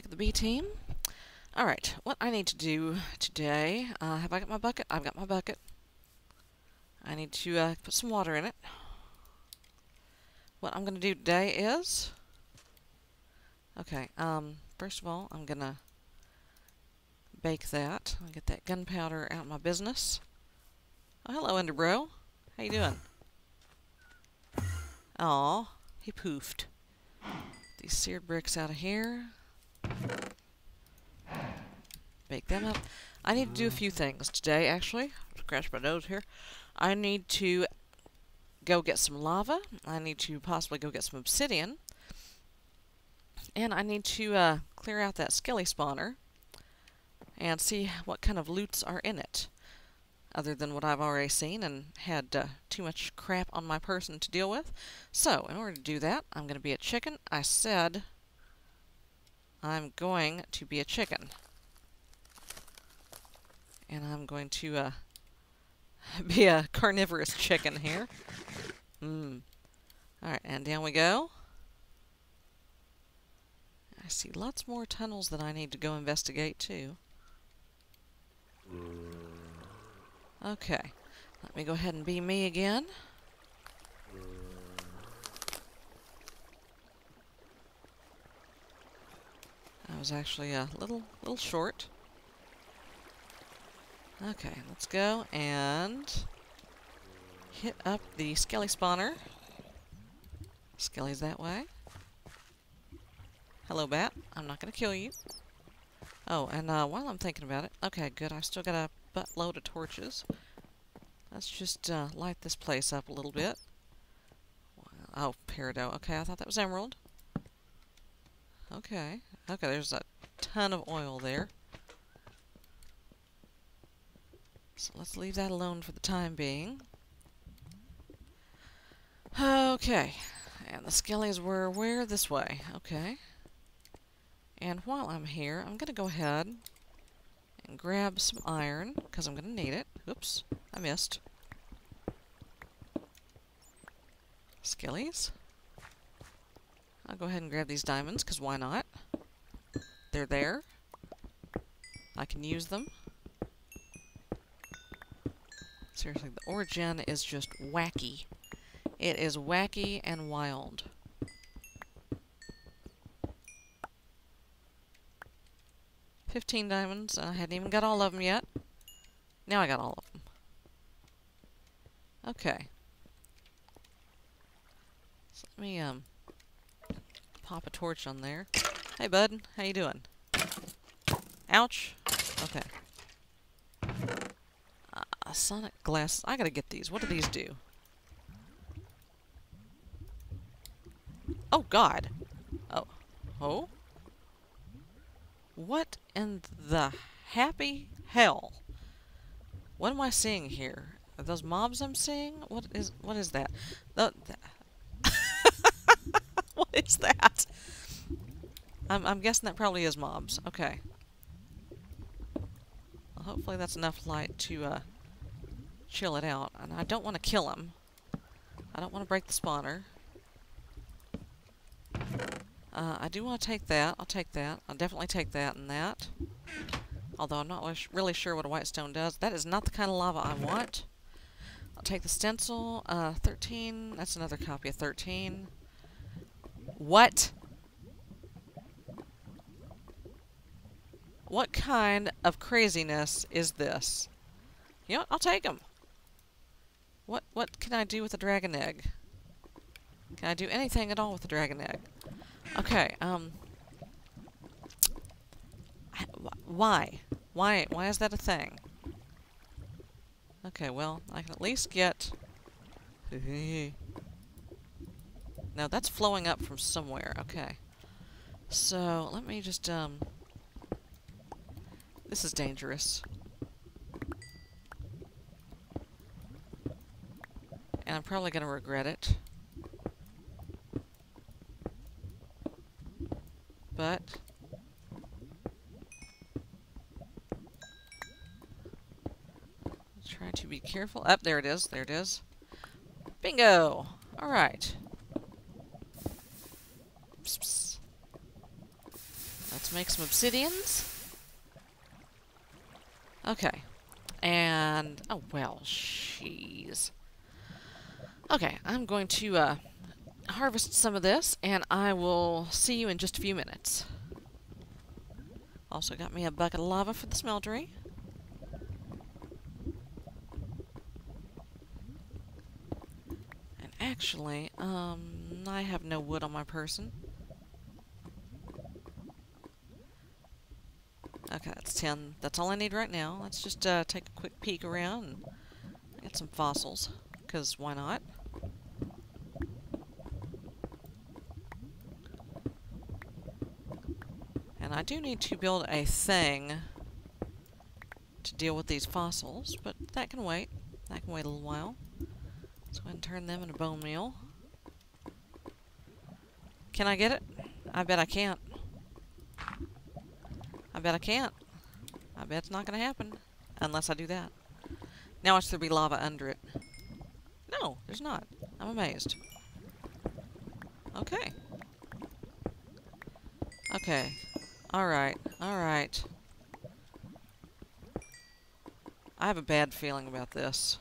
back at the B team. Alright, what I need to do today, have I got my bucket? I've got my bucket. I need to put some water in it. What I'm going to do today is... Okay, first of all, I'm going to bake that. I'll get that gunpowder out of my business. Oh, hello, Enderbro. How you doing? Aw, he poofed. These seared bricks out of here. Bake them up. I need to do a few things today, actually. Scratch my nose here. I need to go get some lava. I need to possibly go get some obsidian. And I need to clear out that skelly spawner and see what kind of loots are in it, other than what I've already seen and had too much crap on my person to deal with. So, in order to do that, I'm going to be a chicken. I said I'm going to be a chicken. And I'm going to be a carnivorous chicken here. Alright, and down we go. I see lots more tunnels that I need to go investigate, too. Okay, let me go ahead and be me again. I was actually a little short. Okay, let's go and hit up the skelly spawner. Skelly's that way. Hello, bat. I'm not going to kill you. Oh, and while I'm thinking about it... Okay, good. I've still got a buttload of torches. Let's just light this place up a little bit. Oh, peridot. Okay, I thought that was emerald. Okay. Okay, there's a ton of oil there. So let's leave that alone for the time being. Okay. And the skellies were where? This way. Okay. And while I'm here, I'm going to go ahead and grab some iron, because I'm going to need it. Oops, I missed. Skellies. I'll go ahead and grab these diamonds, because why not? They're there. I can use them. Seriously, the origin is just wacky. It is wacky and wild. $15 diamonds. I hadn't even got all of them yet. Now I got all of them. Okay. So let me pop a torch on there. Hey, bud. How you doing? Ouch. Okay. Sonic glasses. I gotta get these. What do these do? Oh, God. Oh. Oh? What in the happy hell? What am I seeing here? Are those mobs I'm seeing? What is that? What is that? I'm guessing that probably is mobs. Okay. Well, hopefully that's enough light to chill it out. And I don't want to kill them. I don't want to break the spawner. I do want to take that. I'll take that. I'll definitely take that and that. Although I'm not really sure what a white stone does. That is not the kind of lava I want. I'll take the stencil. 13. That's another copy of 13. What? What kind of craziness is this? You know what? I'll take them. What can I do with a dragon egg? Can I do anything at all with a dragon egg? Okay, why? Why is that a thing? Okay, well, I can at least get... Now, that's flowing up from somewhere, okay. So, let me just, This is dangerous. And I'm probably gonna regret it. But try to be careful. Up there it is. There it is. Bingo. All right. Psst, psst. Let's Let's make some obsidians. Okay. And... oh, well, jeez. Okay, I'm going to harvest some of this, and I will see you in just a few minutes. Also got me a bucket of lava for the smeltery. And actually, I have no wood on my person. Okay, that's 10. That's all I need right now. Let's just take a quick peek around and get some fossils, because why not? And I do need to build a thing to deal with these fossils, but that can wait. That can wait a little while. Let's go ahead and turn them into bone meal. Can I get it? I bet I can't. I bet I can't. I bet it's not going to happen unless I do that. Now watch there be lava under it. No, there's not. I'm amazed. Okay. Okay. Alright. Alright. I have a bad feeling about this.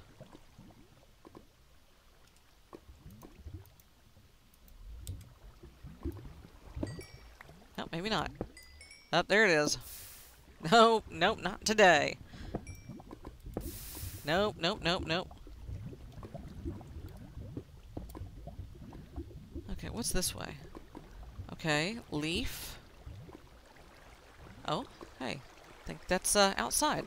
Oh, maybe not. Oh, there it is. Nope, nope, not today. Nope, nope, nope, nope. Okay, what's this way? Okay, leaf. Oh, hey. I think that's outside.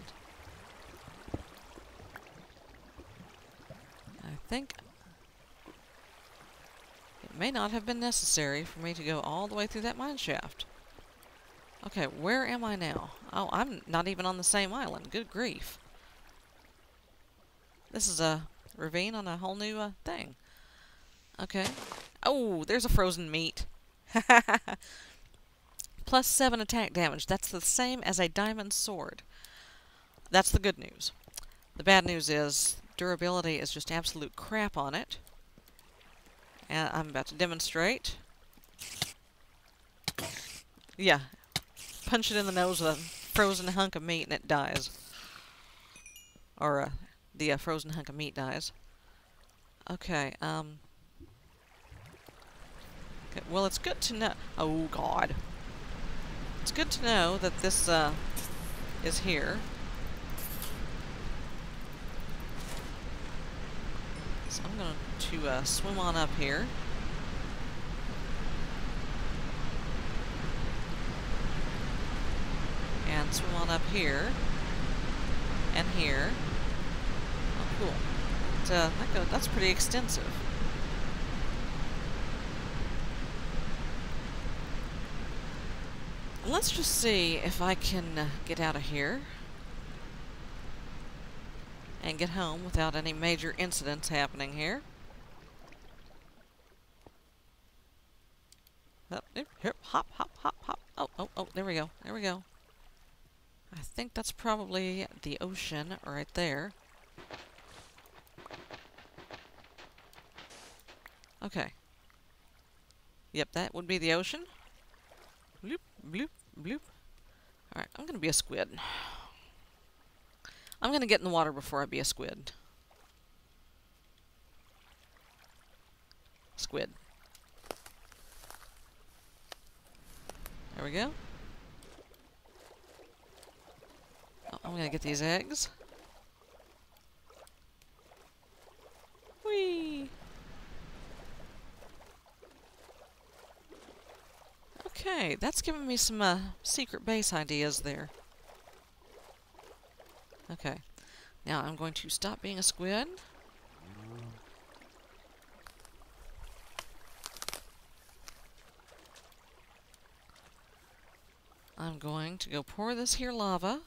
I think it may not have been necessary for me to go all the way through that mine shaft. Okay, where am I now? Oh, I'm not even on the same island. Good grief. This is a ravine on a whole new thing. Okay. Oh, there's a frozen meat. Plus 7 attack damage. That's the same as a diamond sword. That's the good news. The bad news is durability is just absolute crap on it. And I'm about to demonstrate. Yeah. Punch it in the nose with a frozen hunk of meat and it dies. Or the frozen hunk of meat dies. Okay, well, it's good to know... oh, God. It's good to know that this is here. So I'm going to swim on up here. And swim on up here. And here. Oh, cool. But, that's pretty extensive. Let's just see if I can get out of here and get home without any major incidents happening here. Hop, hop, hop, hop. Oh, oh, oh, there we go. There we go. I think that's probably the ocean right there. Okay. Yep, that would be the ocean. Bloop, bloop, bloop. Alright, I'm gonna be a squid. I'm gonna get in the water before I be a squid. Squid. There we go. Oh, I'm gonna get these eggs. Whee! Okay, that's giving me some secret base ideas there. Okay, now I'm going to stop being a squid. I'm going to go pour this here lava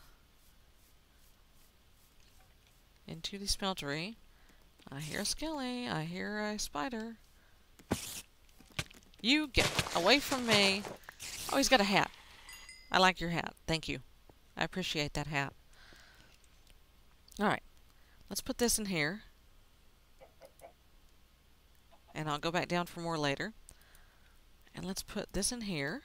into the smeltery. I hear a skelly, I hear a spider. You get away from me. Oh, he's got a hat. I like your hat. Thank you. I appreciate that hat. Alright. Let's put this in here. And I'll go back down for more later. And let's put this in here.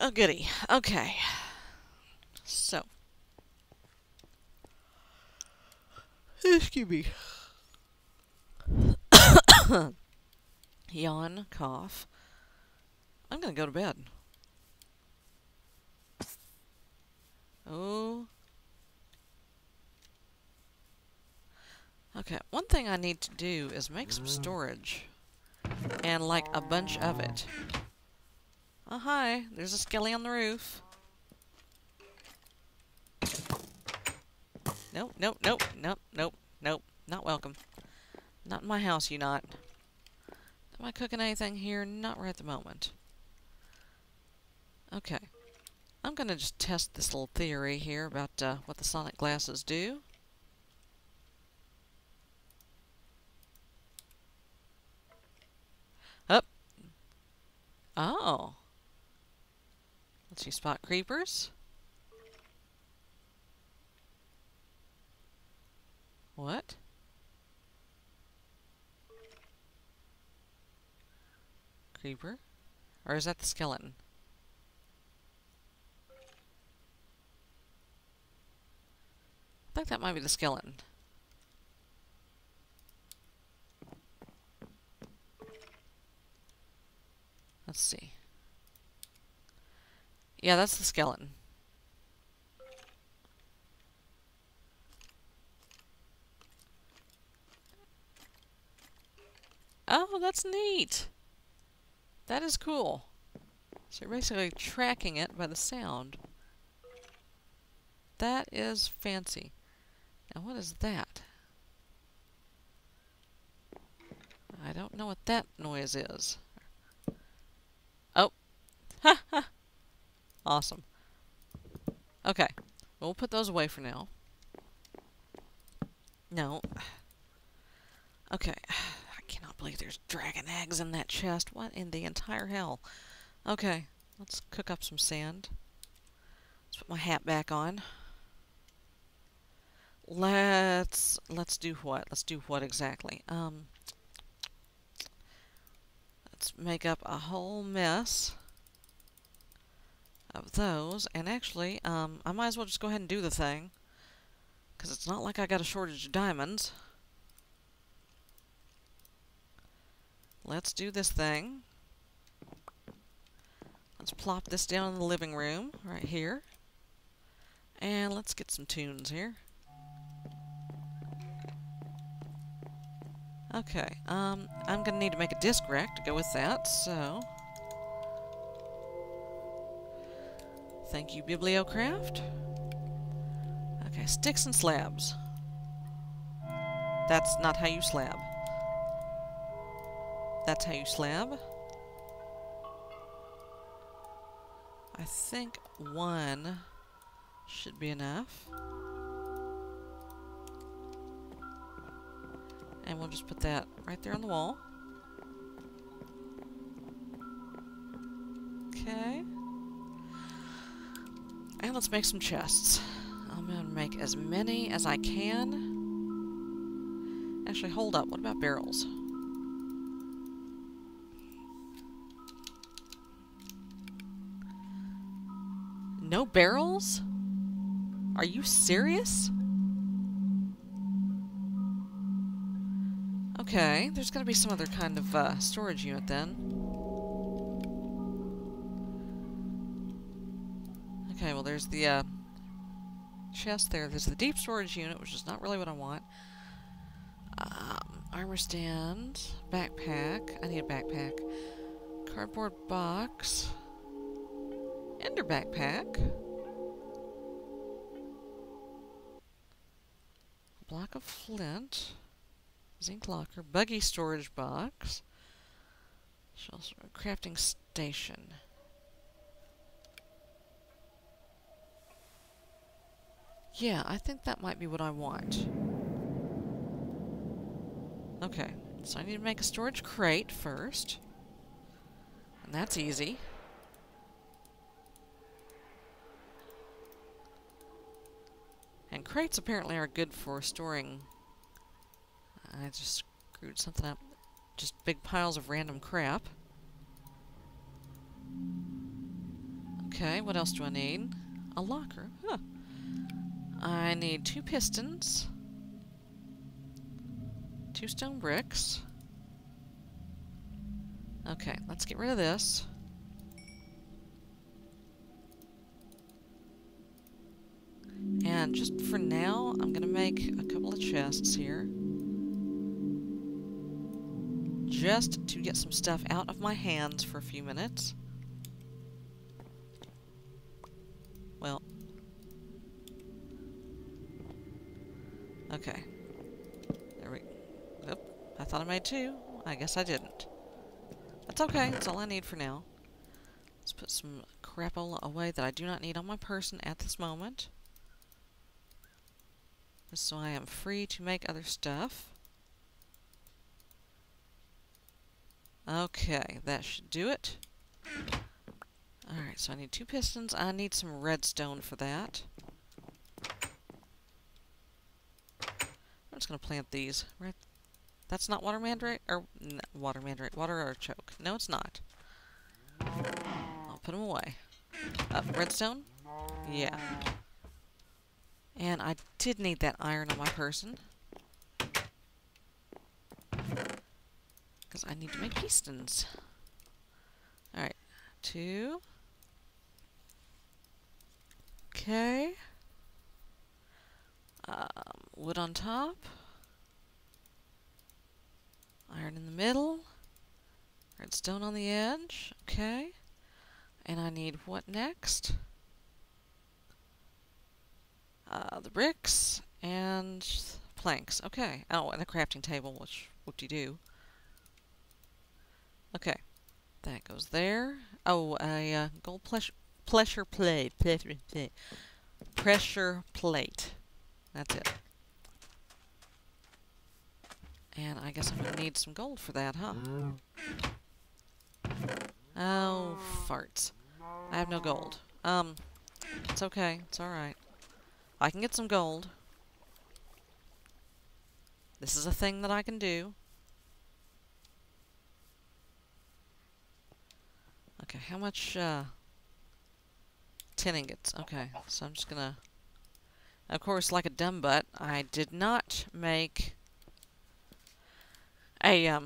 Oh, goody. Okay. So. Excuse me. Yawn, cough. I'm gonna go to bed. Oh. Okay, one thing I need to do is make some storage. And, like, a bunch of it. Oh, hi. There's a skelly on the roof. Nope, nope, nope, nope, nope, nope. Not welcome. Not in my house, you not. Am I cooking anything here? Not right at the moment. Okay. I'm gonna just test this little theory here about what the sonic glasses do. Oh. Let's see, spot creepers. What? Creeper? Or is that the skeleton? I think that might be the skeleton. Let's see. Yeah, that's the skeleton. Oh, that's neat! That is cool. So you're basically tracking it by the sound. That is fancy. Now what is that? I don't know what that noise is. Oh. Ha ha. Awesome. Okay. We'll put those away for now. No. Okay. I cannot believe there's dragon eggs in that chest. What in the entire hell? Okay. Let's cook up some sand. Let's put my hat back on. Let's do what? Let's do what exactly? Let's make up a whole mess of those, and actually, I might as well just go ahead and do the thing, because it's not like I got a shortage of diamonds. Let's do this thing. Let's plop this down in the living room, right here. And let's get some tunes here. Okay, I'm gonna need to make a disc rack to go with that, so... Thank you, Bibliocraft. Okay, sticks and slabs. That's not how you slab. That's how you slab. I think one should be enough. And we'll just put that right there on the wall. Okay. And let's make some chests. I'm gonna make as many as I can. Actually, hold up. What about barrels? No barrels? Are you serious? Okay, there's gotta be some other kind of storage unit then. Okay, well there's the chest there. There's the deep storage unit, which is not really what I want. Armor stand, backpack. I need a backpack. Cardboard box. Ender backpack. Block of flint. Zinc locker, buggy storage box, crafting station. Yeah, I think that might be what I want. Okay, so I need to make a storage crate first. And that's easy. And crates apparently are good for storing... I just screwed something up. Just big piles of random crap. Okay, what else do I need? A locker. Huh. I need 2 pistons, 2 stone bricks. Okay, let's get rid of this. And just for now, I'm going to make a couple of chests here, just to get some stuff out of my hands for a few minutes. Well, okay. There we go. Oop, I thought I made 2. I guess I didn't. That's okay. That's all I need for now. Let's put some crapola away that I do not need on my person at this moment, so I am free to make other stuff. Okay, that should do it. Alright, so I need 2 pistons. I need some redstone for that. I'm just going to plant these. That's not water mandrake, or no, water mandrake, water artichoke. No, it's not. I'll put them away. Redstone? Yeah. And I did need that iron on my person, because I need to make pistons. Alright, 2. Okay. Wood on top. Iron in the middle. Redstone on the edge. Okay. And I need what next? The bricks and planks. Okay. Oh, and a crafting table, which whoop-de-doo. Okay. That goes there. Oh, a gold pressure plate. Pressure plate. That's it. And I guess I'm going to need some gold for that, huh? Oh, farts. I have no gold. It's okay. It's alright. I can get some gold. This is a thing that I can do. Okay, how much, 10 ingots. Okay, so I'm just gonna... Of course, like a dumb butt, I did not make a,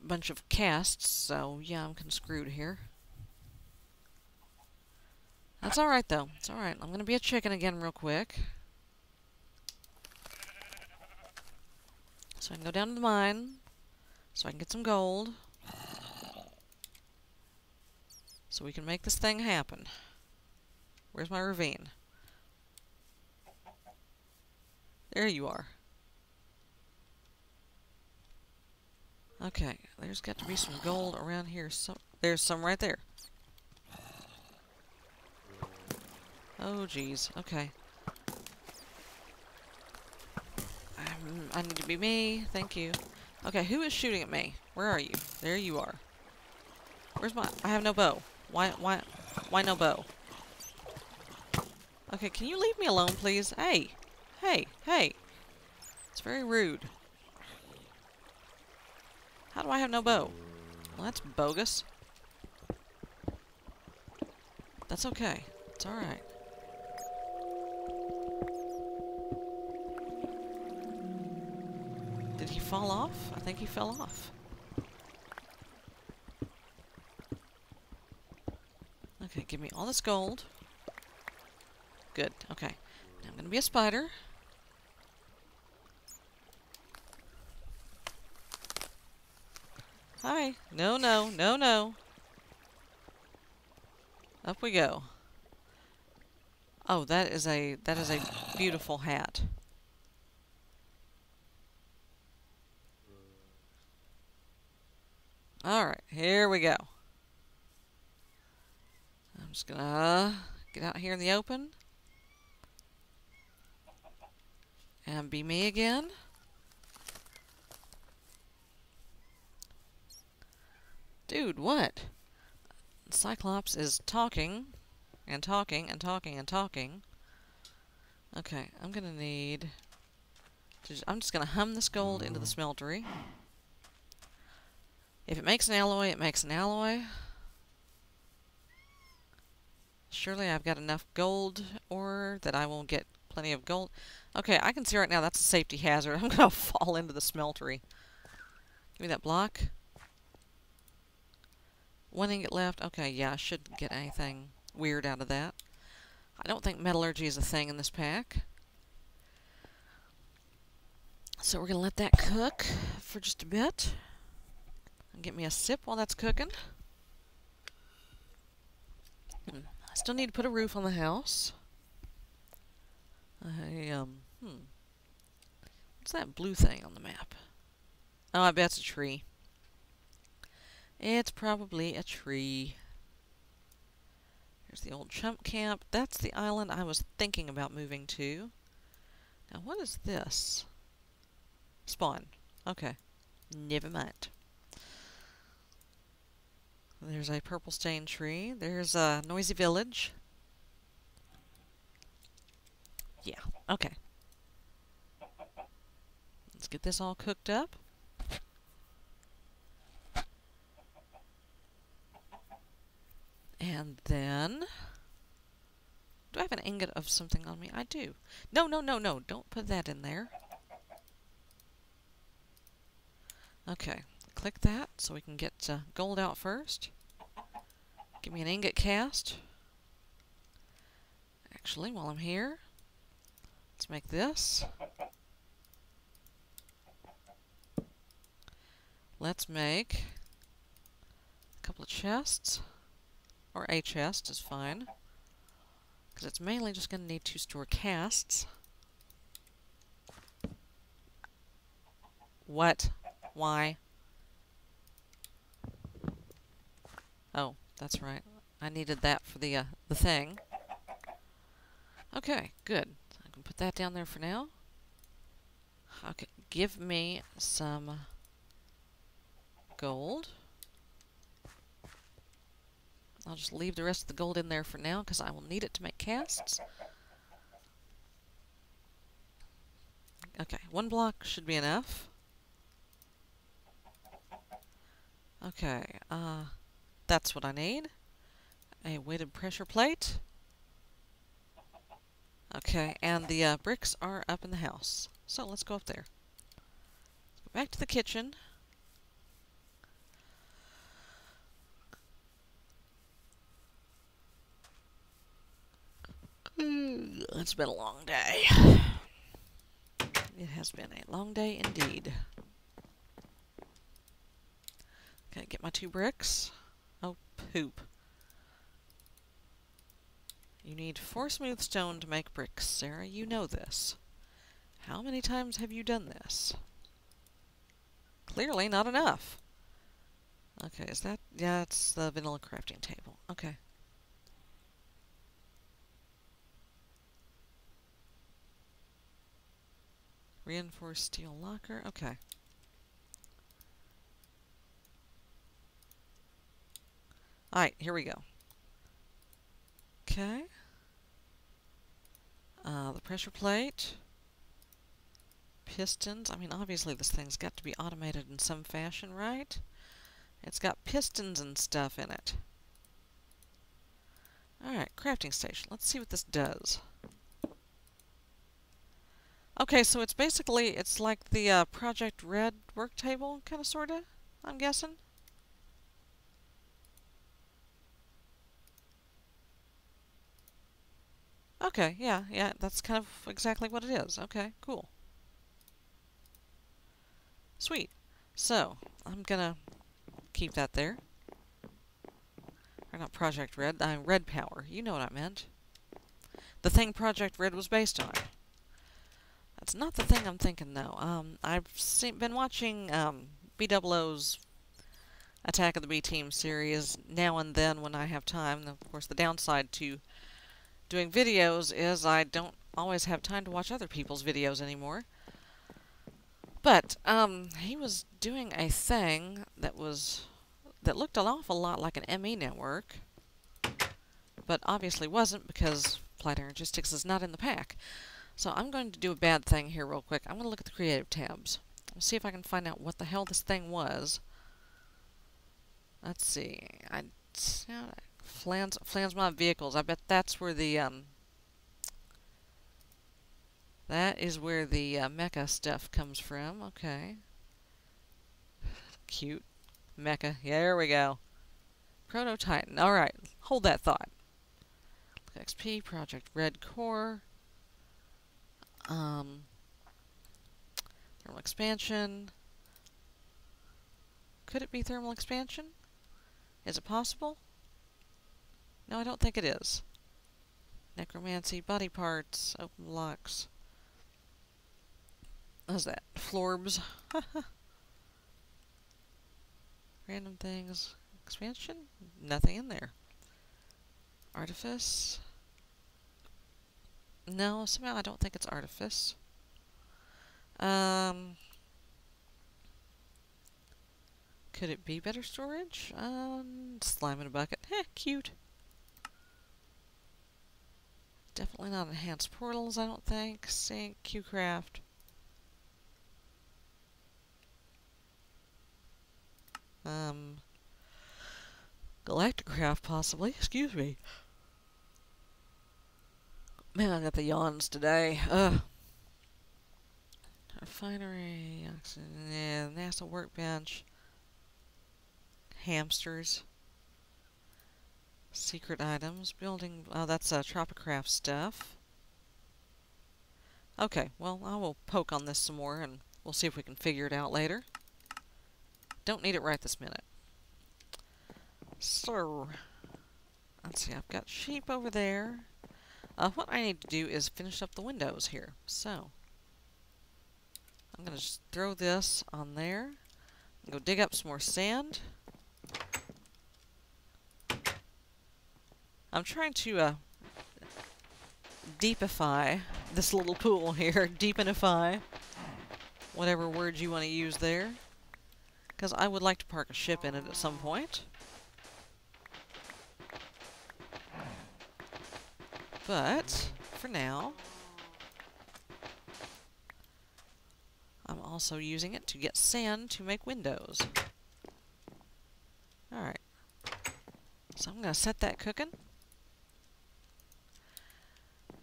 bunch of casts, so yeah, I'm kinda screwed here. That's alright, though. It's alright. I'm gonna be a chicken again real quick, so I can go down to the mine, so I can get some gold, so we can make this thing happen. Where's my ravine? There you are. Okay. There's got to be some gold around here. There's some right there. Oh, geez. Okay. I need to be me. Thank you. Okay, who is shooting at me? Where are you? There you are. Where's my... I have no bow. Why no bow? Okay, can you leave me alone, please? Hey! Hey! Hey! It's very rude. How do I have no bow? Well, that's bogus. That's okay. It's alright. Did he fall off? I think he fell off. Okay, give me all this gold. Good. Okay. Now I'm gonna be a spider. Hi. No, no, no, no. Up we go. Oh, that is a beautiful hat. Alright, here we go. I'm just gonna get out here in the open. And be me again. Dude, what? Cyclops is talking. And talking, and talking, and talking. Okay, I'm gonna need... I'm just gonna hum this gold into the smeltery. If it makes an alloy, it makes an alloy. Surely I've got enough gold ore that I won't get plenty of gold. Okay, I can see right now that's a safety hazard. I'm going to fall into the smeltery. Give me that block. One ingot left. Okay, yeah, I shouldn't get anything weird out of that. I don't think metallurgy is a thing in this pack. So we're going to let that cook for just a bit. Get me a sip while that's cooking. I still need to put a roof on the house. What's that blue thing on the map? Oh, I bet it's a tree. It's probably a tree. Here's the old chump camp. That's the island I was thinking about moving to. Now, what is this? Spawn. Okay. Never mind. There's a purple stained tree. There's a noisy village. Yeah. Okay. Let's get this all cooked up. And then... do I have an ingot of something on me? I do. No, no, no, no. Don't put that in there. Okay. Click that so we can get gold out first. Give me an ingot cast. Actually, while I'm here, let's make this. Let's make a couple of chests. Or a chest is fine, because it's mainly just going to need to store casts. What? Why? Oh, that's right. I needed that for the thing. Okay, good. So I can put that down there for now. Okay, give me some gold. I'll just leave the rest of the gold in there for now, because I will need it to make casts. Okay, one block should be enough. Okay, that's what I need. A weighted pressure plate. Okay, and the bricks are up in the house. So let's go up there. Let's go back to the kitchen. It's been a long day. It has been a long day indeed. Okay, get my 2 bricks. Oh, poop. You need 4 smooth stone to make bricks, Sarah. You know this. How many times have you done this? Clearly not enough. Okay, is that... yeah, it's the vanilla crafting table. Okay. Reinforced steel locker. Okay. Alright, here we go. Okay. The pressure plate. Pistons. I mean, obviously this thing's got to be automated in some fashion, right? It's got pistons and stuff in it. Alright, crafting station. Let's see what this does. Okay, so it's basically, it's like the Project Red work table, kind of, sorta, I'm guessing? Okay, yeah, that's kind of exactly what it is. Okay, cool. Sweet. So, I'm gonna keep that there. Or not Project Red, Red Power. You know what I meant. The thing Project Red was based on. That's not the thing I'm thinking, though. I've been watching B00's Attack of the B-Team series now and then when I have time. And of course, the downside to doing videos is I don't always have time to watch other people's videos anymore. But he was doing a thing that looked an awful lot like an ME network, but obviously wasn't, because Applied Energistics is not in the pack. So I'm going to do a bad thing here real quick. I'm going to look at the creative tabs. I'll see if I can find out what the hell this thing was. Let's see. I Flansmon vehicles. I bet that's where the that is where the mecha stuff comes from. Okay. Cute. Mecha. Yeah, there we go. Proto Titan. Alright. Hold that thought. XP, Project Red Core. Thermal expansion. Could it be thermal expansion? Is it possible? No, I don't think it is. Necromancy, body parts, open locks. How's that? Florbs. Random things. Expansion? Nothing in there. Artifice. No, somehow I don't think it's artifice. Could it be better storage? Slime in a bucket. Heh, cute. Definitely not enhanced portals, I don't think. Sync, Q-Craft. Galacticraft, possibly. Excuse me. Man, I got the yawns today. Ugh. Refinery, oxygen, yeah, NASA workbench. Hamsters. Secret items. Building. Oh, that's Tropicraft stuff. Okay, well, I will poke on this some more and we'll see if we can figure it out later. Don't need it right this minute. So, let's see, I've got sheep over there. What I need to do is finish up the windows here. So, I'm going to just throw this on there. Go dig up some more sand. I'm trying to deepify this little pool here. Deepenify. Whatever word you want to use there. Because I would like to park a ship in it at some point. But, for now, I'm also using it to get sand to make windows. Alright. So I'm going to set that cooking.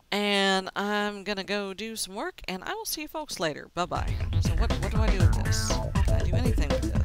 And I'm going to go do some work, and I will see you folks later. Bye-bye. So what do I do with this? Do I do anything with this?